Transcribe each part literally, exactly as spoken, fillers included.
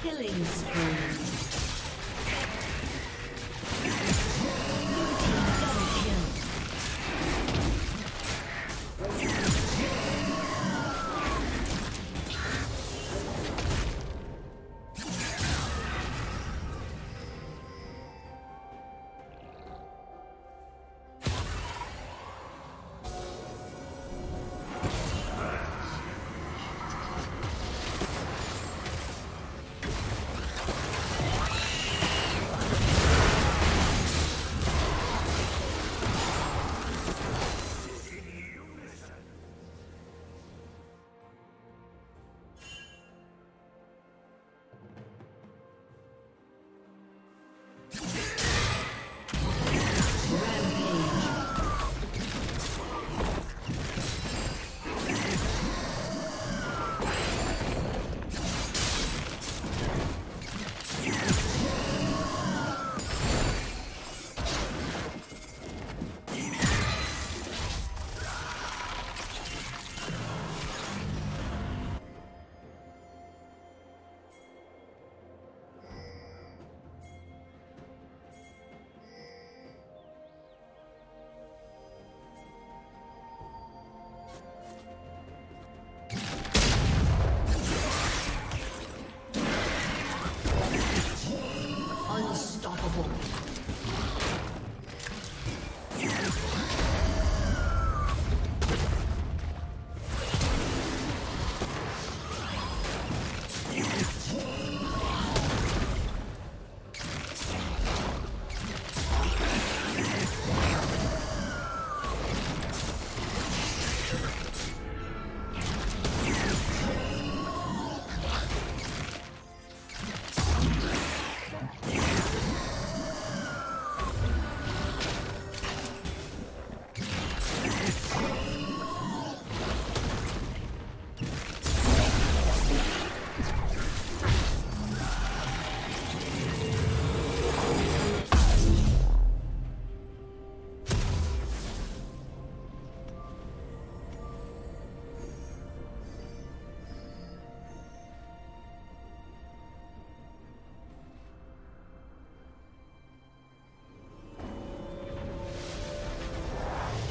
Killing spree.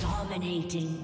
Dominating.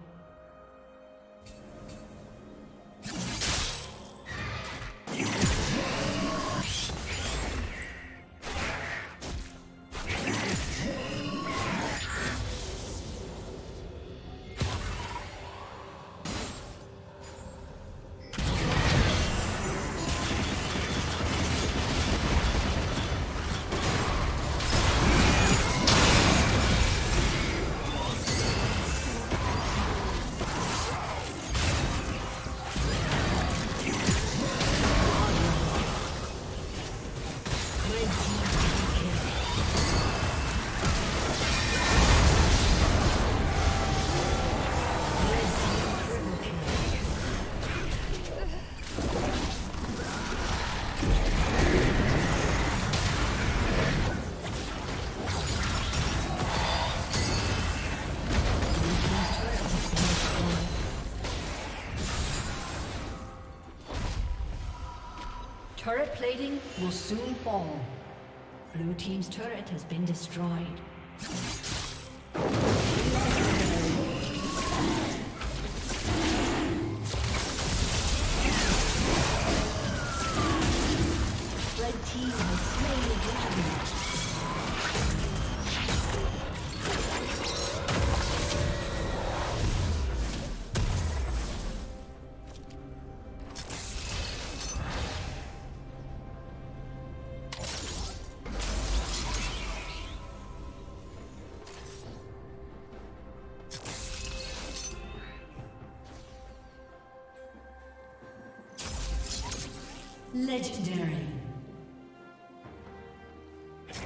Turret plating will soon fall. Blue team's turret has been destroyed. Red team has slain the dragon. Legendary. Blue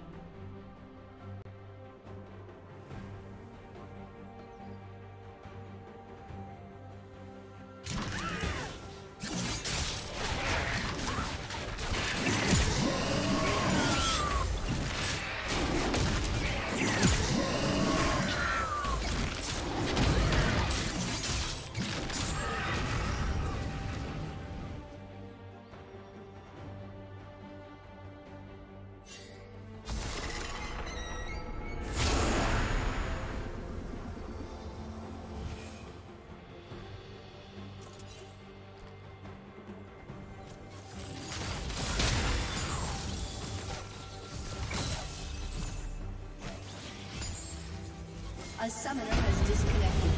A summoner has disconnected.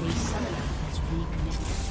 The summoner has reconnected.